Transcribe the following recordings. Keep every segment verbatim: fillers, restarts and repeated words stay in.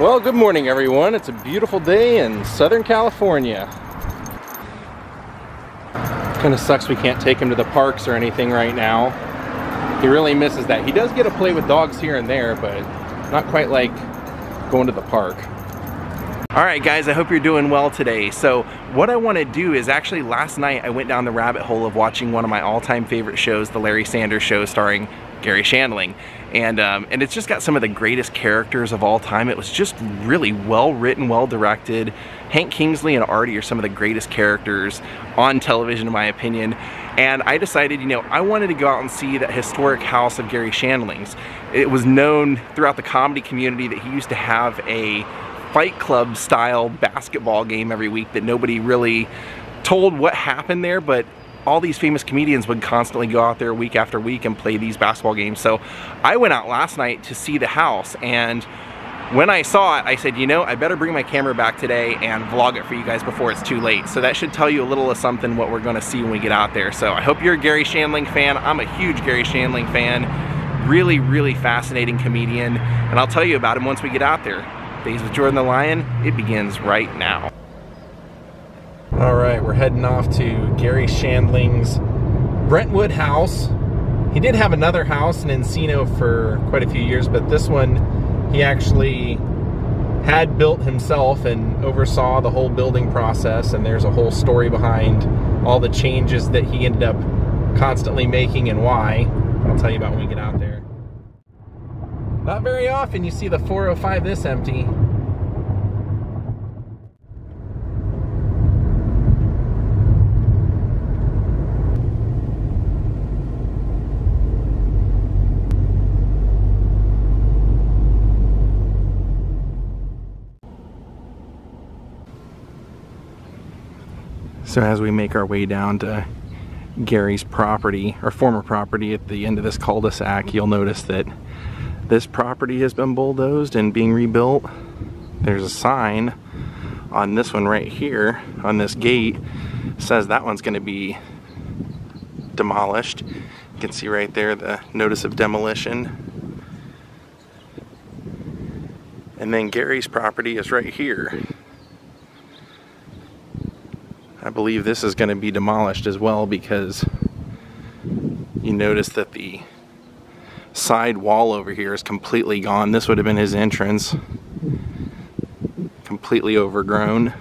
Well, good morning everyone. It's a beautiful day in Southern California. Kind of sucks we can't take him to the parks or anything right now. He really misses that. He does get to play with dogs here and there, but not quite like going to the park. All right guys, I hope you're doing well today. So what I want to do is, actually last night I went down the rabbit hole of watching one of my all-time favorite shows, The Larry Sanders Show, starring Garry Shandling. And, um, and it's just got some of the greatest characters of all time. It was just really well written, well directed. Hank Kingsley and Artie are some of the greatest characters on television in my opinion. And I decided, you know, I wanted to go out and see that historic house of Garry Shandling's. It was known throughout the comedy community that he used to have a Fight Club style basketball game every week that nobody really told what happened there, but all these famous comedians would constantly go out there week after week and play these basketball games. So I went out last night to see the house, and when I saw it, I said, you know, I better bring my camera back today and vlog it for you guys before it's too late. So that should tell you a little of something what we're gonna see when we get out there. So I hope you're a Garry Shandling fan. I'm a huge Garry Shandling fan. Really, really fascinating comedian. And I'll tell you about him once we get out there. Days with Jordan the Lion, it begins right now. All right, we're heading off to Garry Shandling's Brentwood house. He did have another house in Encino for quite a few years, but this one he actually had built himself and oversaw the whole building process, and there's a whole story behind all the changes that he ended up constantly making and why. I'll tell you about when we get out there. Not very often you see the four oh five this empty. So as we make our way down to Garry's property, or former property, at the end of this cul-de-sac, you'll notice that this property has been bulldozed and being rebuilt. There's a sign on this one right here, on this gate, says that one's gonna be demolished. You can see right there the notice of demolition. And then Garry's property is right here. I believe this is gonna be demolished as well, because you notice that the side wall over here is completely gone. This would have been his entrance. Completely overgrown.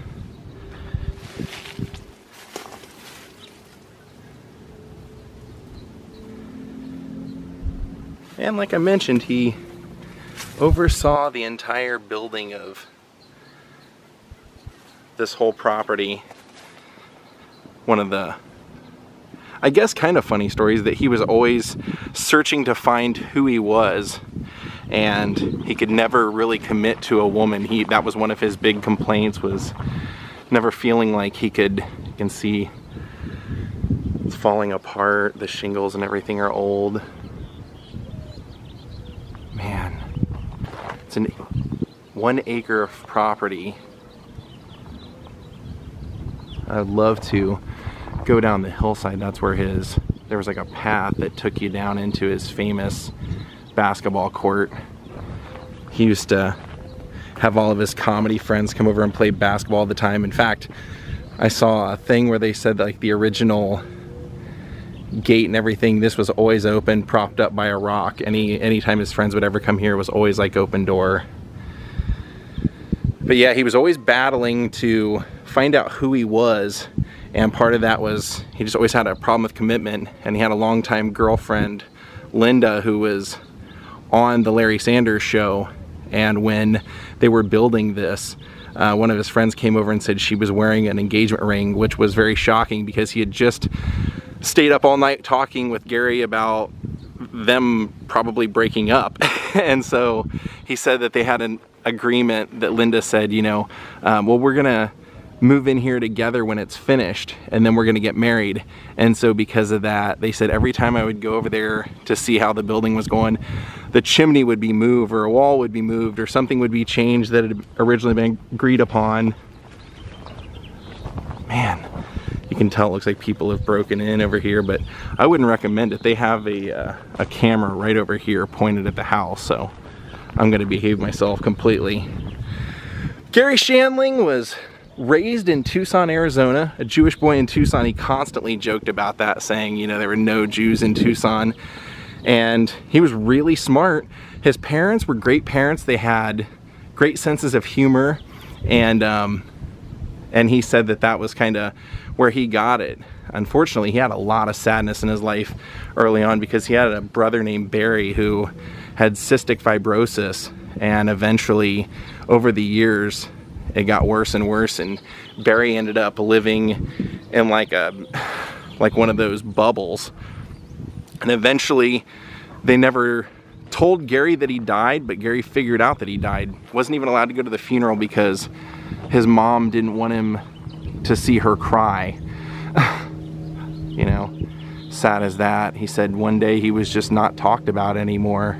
And like I mentioned, he oversaw the entire building of this whole property. One of the I guess kind of funny stories that he was always searching to find who he was, and he could never really commit to a woman. He that was one of his big complaints, was never feeling like he could. You can see it's falling apart, the shingles and everything are old. Man, it's an one acre of property. I'd love to go down the hillside. That's where his, there was like a path that took you down into his famous basketball court. He used to have all of his comedy friends come over and play basketball all the time. In fact, I saw a thing where they said that, like, the original gate and everything, this was always open, propped up by a rock. Any anytime his friends would ever come here, it was always like open door. But yeah, he was always battling to find out who he was. And part of that was he just always had a problem with commitment, and he had a longtime girlfriend, Linda, who was on the Larry Sanders Show. And when they were building this, uh, one of his friends came over and said she was wearing an engagement ring, which was very shocking because he had just stayed up all night talking with Garry about them probably breaking up. And so he said that they had an agreement that Linda said, you know, um, well, we're gonna move in here together when it's finished, and then we're gonna get married. And so because of that, they said every time I would go over there to see how the building was going, the chimney would be moved, or a wall would be moved, or something would be changed that had originally been agreed upon. Man, you can tell it looks like people have broken in over here, but I wouldn't recommend it. They have a, uh, a camera right over here pointed at the house, so I'm gonna behave myself completely. Garry Shandling was raised in Tucson, Arizona, a Jewish boy in Tucson. He constantly joked about that, saying, you know, there were no Jews in Tucson. And he was really smart. His parents were great parents. They had great senses of humor. And, um, and he said that that was kind of where he got it. Unfortunately, he had a lot of sadness in his life early on because he had a brother named Barry who had cystic fibrosis. And eventually, over the years, it got worse and worse, and Barry ended up living in like a like one of those bubbles. And eventually they never told Garry that he died, but Garry figured out that he died. Wasn't even allowed to go to the funeral because his mom didn't want him to see her cry. You know, sad as that. He said one day he was just not talked about anymore.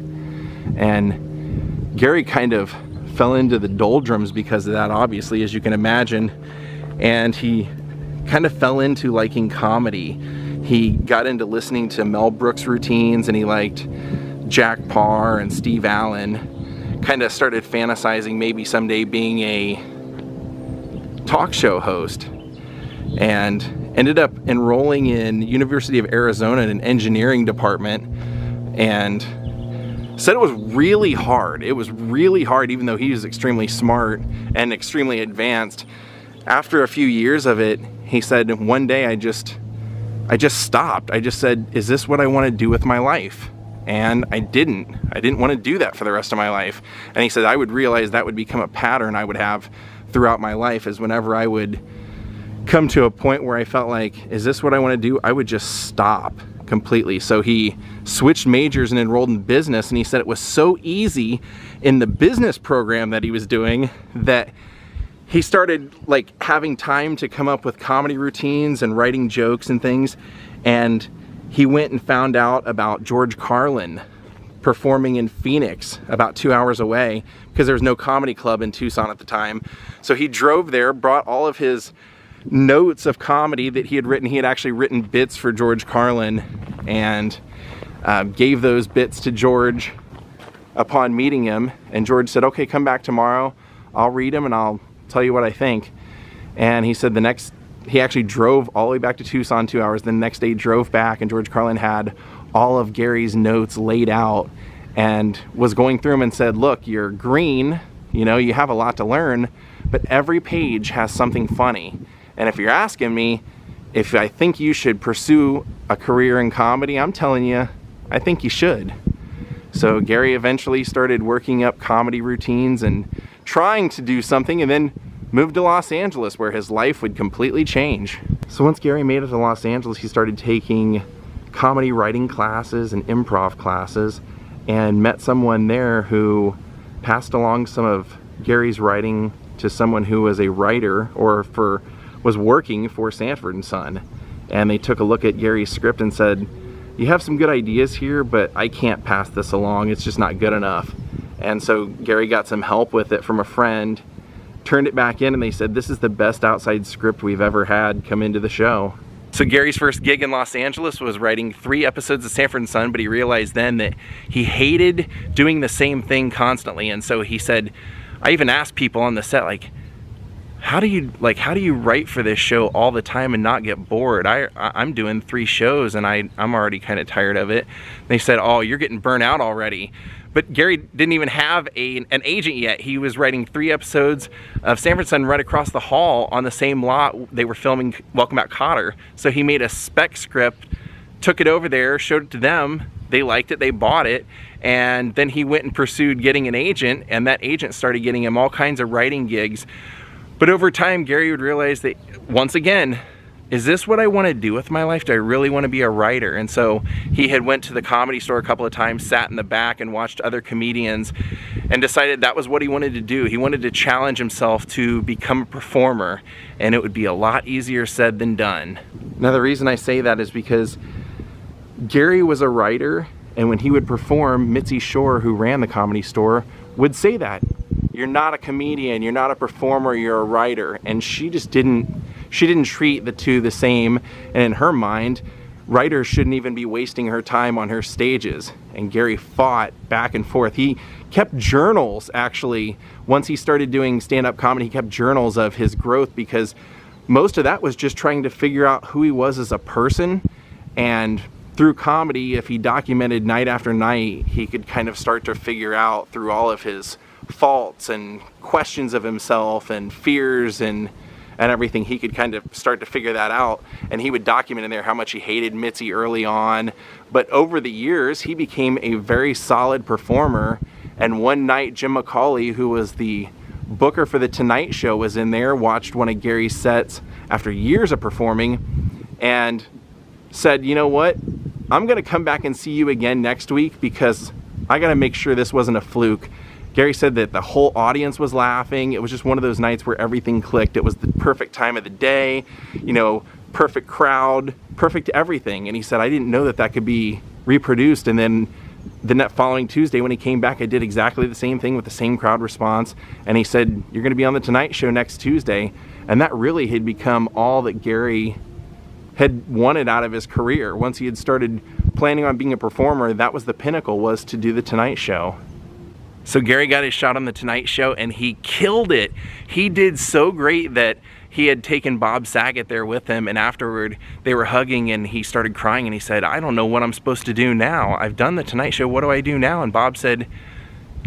And Garry kind of fell into the doldrums because of that, obviously, as you can imagine, and he kind of fell into liking comedy. He got into listening to Mel Brooks routines, and he liked Jack Parr and Steve Allen. Kind of started fantasizing maybe someday being a talk show host, and ended up enrolling in University of Arizona in an engineering department, and said it was really hard. It was really hard, even though he was extremely smart and extremely advanced. After a few years of it, he said, one day I just, I just stopped. I just said, is this what I want to do with my life? And I didn't. I didn't want to do that for the rest of my life. And he said, I would realize that would become a pattern I would have throughout my life, is whenever I would come to a point where I felt like, is this what I want to do? I would just stop completely. So he switched majors and enrolled in business, and he said it was so easy in the business program that he was doing that he started like having time to come up with comedy routines and writing jokes and things. And he went and found out about George Carlin performing in Phoenix, about two hours away, because there was no comedy club in Tucson at the time. So he drove there, brought all of his notes of comedy that he had written. He had actually written bits for George Carlin, and um, gave those bits to George upon meeting him. And George said, okay, come back tomorrow. I'll read them and I'll tell you what I think. And he said the next, he actually drove all the way back to Tucson two hours. The next day drove back, and George Carlin had all of Garry's notes laid out and was going through them and said, look, you're green, you know, you have a lot to learn, but every page has something funny. And if you're asking me if I think you should pursue a career in comedy, I'm telling you, I think you should. So Garry eventually started working up comedy routines and trying to do something, and then moved to Los Angeles, where his life would completely change. So once Garry made it to Los Angeles, he started taking comedy writing classes and improv classes, and met someone there who passed along some of Garry's writing to someone who was a writer or for was working for Sanford and Son. And they took a look at Garry's script and said, you have some good ideas here, but I can't pass this along. It's just not good enough. And so Garry got some help with it from a friend, turned it back in, and they said, this is the best outside script we've ever had come into the show. So Garry's first gig in Los Angeles was writing three episodes of Sanford and Son, but he realized then that he hated doing the same thing constantly. And so he said, I even asked people on the set, like, How do you like how do you write for this show all the time and not get bored? I I'm doing three shows and I I'm already kind of tired of it. They said, "Oh, you're getting burnt out already." But Garry didn't even have a an agent yet. He was writing three episodes of Sanford and Son right across the hall on the same lot they were filming Welcome Back, Cotter. So he made a spec script, took it over there, showed it to them. They liked it, they bought it, and then he went and pursued getting an agent, and that agent started getting him all kinds of writing gigs. But over time, Garry would realize that, once again, is this what I want to do with my life? Do I really want to be a writer? And so he had went to the Comedy Store a couple of times, sat in the back and watched other comedians, and decided that was what he wanted to do. He wanted to challenge himself to become a performer, and it would be a lot easier said than done. Now, the reason I say that is because Garry was a writer, and when he would perform, Mitzi Shore, who ran the Comedy Store, would say that. You're not a comedian, you're not a performer, you're a writer. And she just didn't, she didn't treat the two the same. And in her mind, writers shouldn't even be wasting her time on her stages. And Garry fought back and forth. He kept journals, actually. Once he started doing stand-up comedy, he kept journals of his growth, because most of that was just trying to figure out who he was as a person. And through comedy, if he documented night after night, he could kind of start to figure out through all of his faults and questions of himself and fears and and everything, he could kind of start to figure that out. And he would document in there how much he hated Mitzi early on. But over the years, he became a very solid performer. And one night, Jim McCauley, who was the booker for The Tonight Show, was in there, watched one of Gary's sets after years of performing, and said, you know what, I'm gonna come back and see you again next week, because I gotta make sure this wasn't a fluke. Gary said that the whole audience was laughing. It was just one of those nights where everything clicked. It was the perfect time of the day, you know, perfect crowd, perfect everything. And he said, I didn't know that that could be reproduced. And then the next following Tuesday when he came back, I did exactly the same thing with the same crowd response. And he said, you're gonna be on The Tonight Show next Tuesday. And that really had become all that Gary had wanted out of his career. Once he had started planning on being a performer, that was the pinnacle, was to do The Tonight Show. So Gary got his shot on The Tonight Show and he killed it. He did so great that he had taken Bob Saget there with him, and afterward they were hugging and he started crying and he said, I don't know what I'm supposed to do now. I've done The Tonight Show, what do I do now? And Bob said,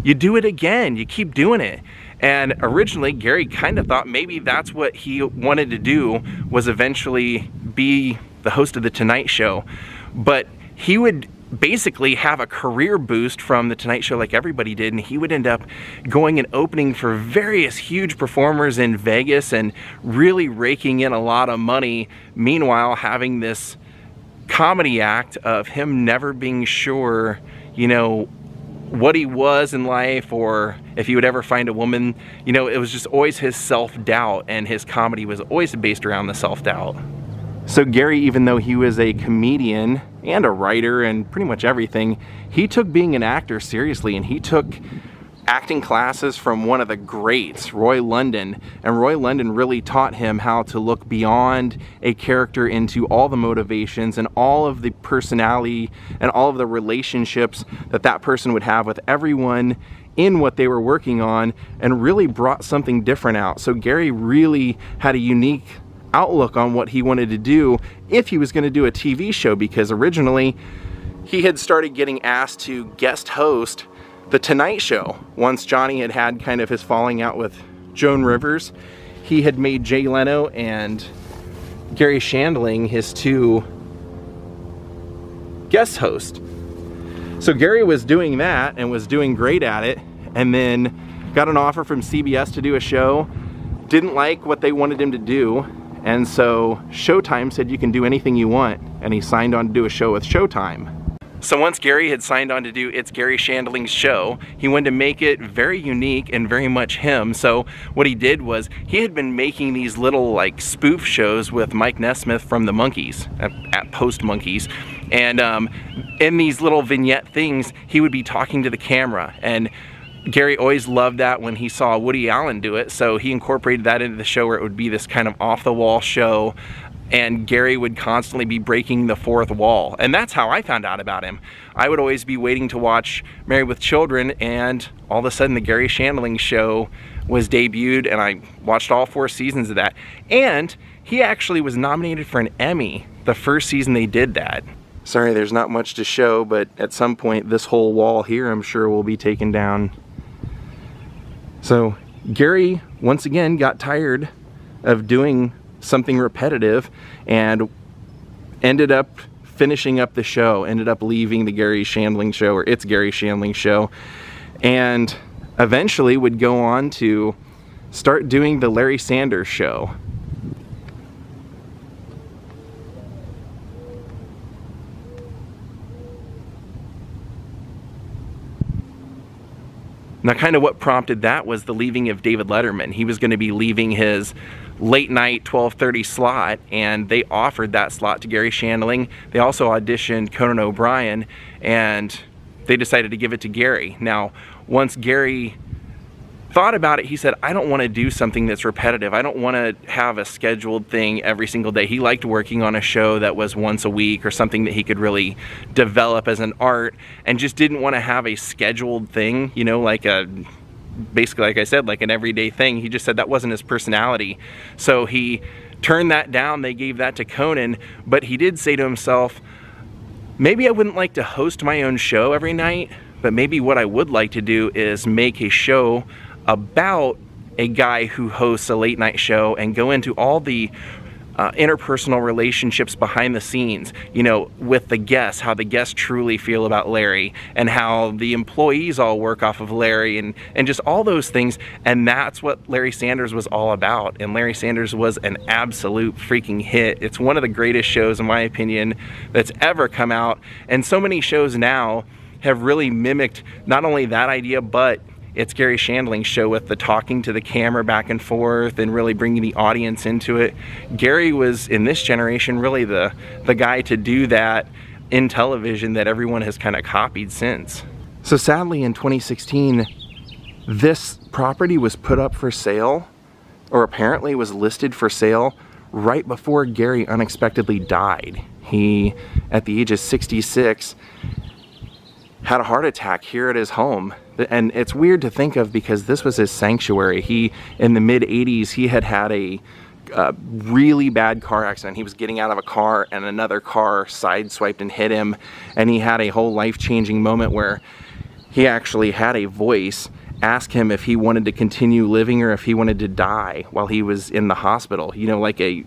you do it again, you keep doing it. And originally Gary kind of thought maybe that's what he wanted to do, was eventually be the host of The Tonight Show. But he would basically have a career boost from The Tonight Show like everybody did, and he would end up going and opening for various huge performers in Vegas and really raking in a lot of money, meanwhile having this comedy act of him never being sure, you know, what he was in life or if he would ever find a woman. You know, it was just always his self-doubt, and his comedy was always based around the self-doubt. So Gary, even though he was a comedian and a writer and pretty much everything, he took being an actor seriously, and he took acting classes from one of the greats, Roy London. And Roy London really taught him how to look beyond a character into all the motivations and all of the personality and all of the relationships that that person would have with everyone in what they were working on, and really brought something different out. So Gary really had a unique outlook on what he wanted to do if he was going to do a T V show, because originally he had started getting asked to guest host The Tonight Show. Once Johnny had had kind of his falling out with Joan Rivers, he had made Jay Leno and Garry Shandling his two guest hosts. So Gary was doing that and was doing great at it, and then got an offer from C B S to do a show, didn't like what they wanted him to do, and so Showtime said, you can do anything you want, and he signed on to do a show with Showtime. So once Gary had signed on to do It's Garry Shandling's Show, he wanted to make it very unique and very much him. So what he did was, he had been making these little like spoof shows with Mike Nesmith from The Monkees, at, at Post Monkees. And um, in these little vignette things, he would be talking to the camera, and Gary always loved that when he saw Woody Allen do it, so he incorporated that into the show, where it would be this kind of off-the-wall show, and Gary would constantly be breaking the fourth wall. And that's how I found out about him. I would always be waiting to watch Married with Children, and all of a sudden The Garry Shandling Show was debuted, and I watched all four seasons of that. And he actually was nominated for an Emmy the first season they did that. Sorry, there's not much to show, but at some point this whole wall here, I'm sure, will be taken down. So Gary, once again, got tired of doing something repetitive and ended up finishing up the show, ended up leaving The Garry Shandling Show, or It's Garry Shandling Show, and eventually would go on to start doing The Larry Sanders Show. Now, kind of what prompted that was the leaving of David Letterman. He was going to be leaving his late night twelve thirty slot, and they offered that slot to Garry Shandling. They also auditioned Conan O'Brien, and they decided to give it to Gary. Now, once Gary thought about it, he said, I don't want to do something that's repetitive. I don't want to have a scheduled thing every single day. He liked working on a show that was once a week or something that he could really develop as an art, and just didn't want to have a scheduled thing, you know, like a, basically like I said, like an everyday thing. He just said that wasn't his personality. So he turned that down. They gave that to Conan, but he did say to himself, maybe I wouldn't like to host my own show every night, but maybe what I would like to do is make a show about a guy who hosts a late night show and go into all the uh, interpersonal relationships behind the scenes, you know, with the guests, how the guests truly feel about Larry and how the employees all work off of Larry and, and just all those things. And that's what Larry Sanders was all about. And Larry Sanders was an absolute freaking hit. It's one of the greatest shows, in my opinion, that's ever come out. And so many shows now have really mimicked not only that idea, but It's Garry Shandling's Show with the talking to the camera back and forth and really bringing the audience into it. Garry was, in this generation, really the, the guy to do that in television that everyone has kind of copied since. So sadly in twenty sixteen, this property was put up for sale, or apparently was listed for sale, right before Garry unexpectedly died. He, at the age of sixty-six, had a heart attack here at his home. And it's weird to think of because this was his sanctuary. He, in the mid eighties, he had had a uh, really bad car accident. He was getting out of a car and another car sideswiped and hit him. And he had a whole life-changing moment where he actually had a voice ask him if he wanted to continue living or if he wanted to die while he was in the hospital. You know, like a...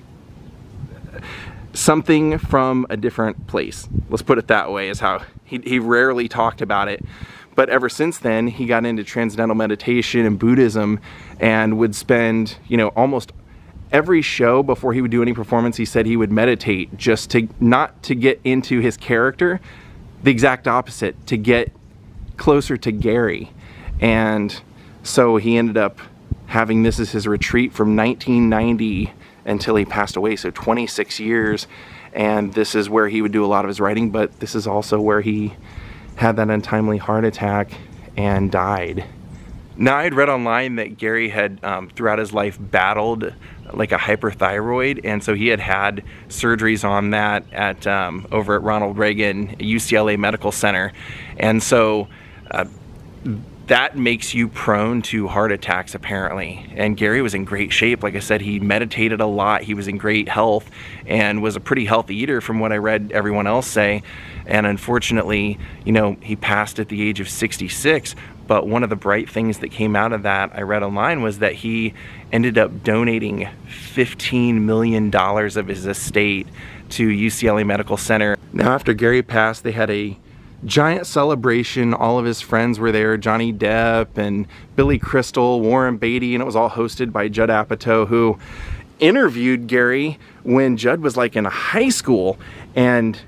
something from a different place. Let's put it that way, is how he, he rarely talked about it. But ever since then, he got into transcendental meditation and Buddhism and would spend, you know, almost every show before he would do any performance, he said he would meditate just to, not to get into his character, the exact opposite, to get closer to Garry. And so he ended up having this as his retreat from nineteen ninety until he passed away, so twenty-six years. And this is where he would do a lot of his writing, but this is also where he had that untimely heart attack and died. Now, I had read online that Garry had, um, throughout his life, battled like a hyperthyroid, and so he had had surgeries on that at um, over at Ronald Reagan U C L A Medical Center. And so uh, that makes you prone to heart attacks, apparently. And Garry was in great shape. Like I said, he meditated a lot. He was in great health and was a pretty healthy eater from what I read everyone else say. And unfortunately, you know, he passed at the age of sixty-six. But one of the bright things that came out of that I read online was that he ended up donating fifteen million dollars of his estate to U C L A Medical Center. Now, after Garry passed, they had a giant celebration. All of his friends were there, Johnny Depp and Billy Crystal, Warren Beatty, and it was all hosted by Judd Apatow, who interviewed Garry when Judd was like in high school and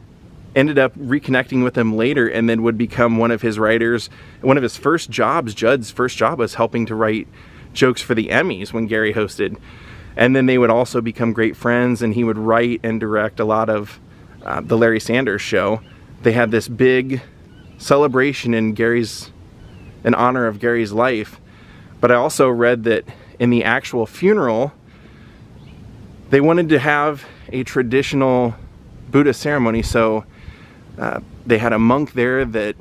ended up reconnecting with him later, and then would become one of his writers. One of his first jobs, Judd's first job, was helping to write jokes for the Emmys when Garry hosted. And then they would also become great friends, and he would write and direct a lot of uh, The Larry Sanders Show. They had this big celebration in Garry's, in honor of Garry's life. But I also read that in the actual funeral, they wanted to have a traditional Buddhist ceremony. So uh, they had a monk there that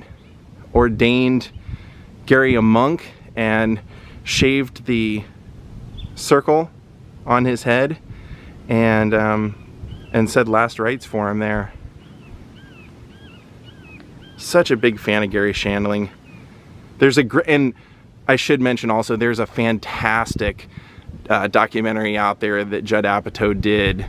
ordained Garry a monk and shaved the circle on his head and, um, and said last rites for him there. Such a big fan of Garry Shandling. There's a great, and I should mention also, there's a fantastic uh, documentary out there that Judd Apatow did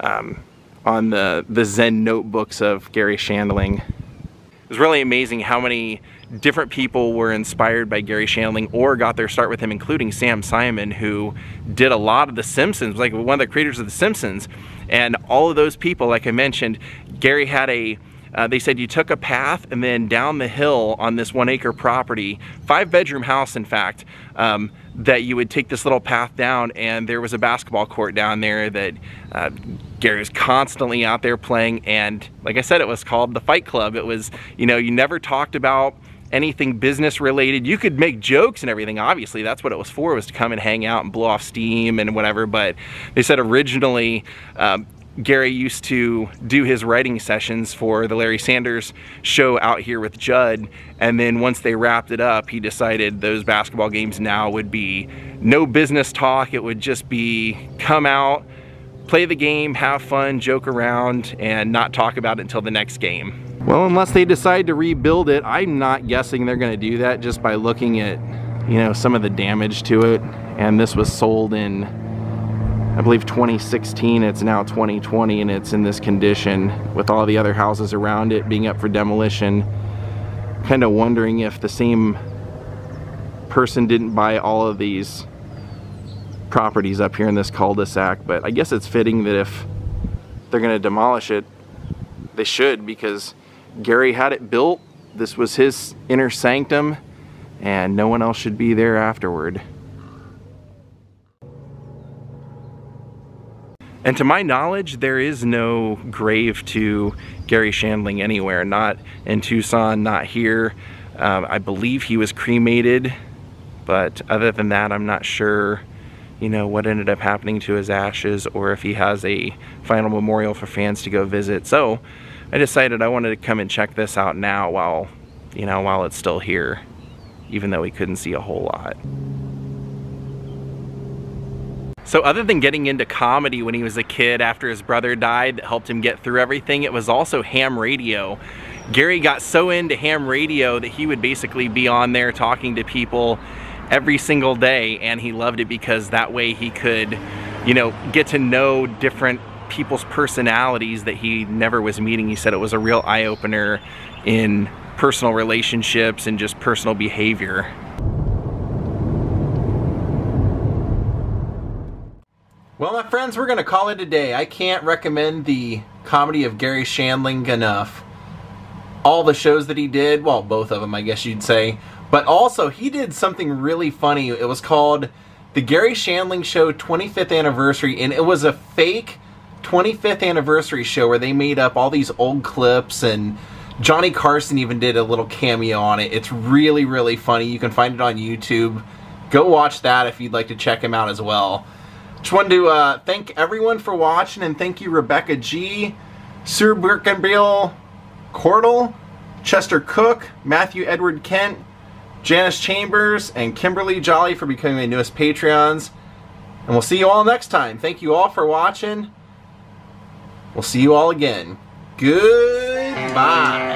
um, on the, the Zen notebooks of Garry Shandling. It was really amazing how many different people were inspired by Garry Shandling or got their start with him, including Sam Simon, who did a lot of The Simpsons, like one of the creators of The Simpsons. And all of those people, like I mentioned, Garry had a Uh, they said you took a path and then down the hill on this one acre property, five bedroom house in fact, um, that you would take this little path down, and there was a basketball court down there that uh, Garry was constantly out there playing. And like I said, it was called the Fight Club. It was, you know, you never talked about anything business related. You could make jokes and everything, obviously that's what it was for, was to come and hang out and blow off steam and whatever. But they said originally um, Garry used to do his writing sessions for The Larry Sanders Show out here with Judd, and then once they wrapped it up, he decided those basketball games now would be no business talk. It would just be come out, play the game, have fun, joke around, and not talk about it until the next game. Well, unless they decide to rebuild it, I'm not guessing they're going to do that just by looking at, you know, some of the damage to it. And this was sold in, I believe, twenty sixteen. It's now twenty twenty, and it's in this condition with all the other houses around it being up for demolition. Kind of wondering if the same person didn't buy all of these properties up here in this cul-de-sac. But I guess it's fitting that if they're going to demolish it, they should, because Garry had it built. This was his inner sanctum, and no one else should be there afterward. And to my knowledge, there is no grave to Garry Shandling anywhere, not in Tucson, not here. Um, I believe he was cremated, but other than that, I'm not sure, you know, what ended up happening to his ashes, or if he has a final memorial for fans to go visit. So I decided I wanted to come and check this out now while, you know, while it's still here, even though we couldn't see a whole lot. So other than getting into comedy when he was a kid after his brother died that helped him get through everything, it was also ham radio. Garry got so into ham radio that he would basically be on there talking to people every single day, and he loved it because that way he could, you know, get to know different people's personalities that he never was meeting. He said it was a real eye-opener in personal relationships and just personal behavior. Well, my friends, we're gonna call it a day. I can't recommend the comedy of Garry Shandling enough. All the shows that he did, well, both of them, I guess you'd say. But also, he did something really funny. It was called The Garry Shandling Show twenty-fifth Anniversary, and it was a fake twenty-fifth anniversary show where they made up all these old clips, and Johnny Carson even did a little cameo on it. It's really, really funny. You can find it on YouTube. Go watch that if you'd like to check him out as well. Just wanted to uh, thank everyone for watching, and thank you Rebecca G, Sir Birkenbill Cordell, Chester Cook, Matthew Edward Kent, Janice Chambers, and Kimberly Jolly for becoming my newest Patreons. And we'll see you all next time. Thank you all for watching. We'll see you all again. Goodbye.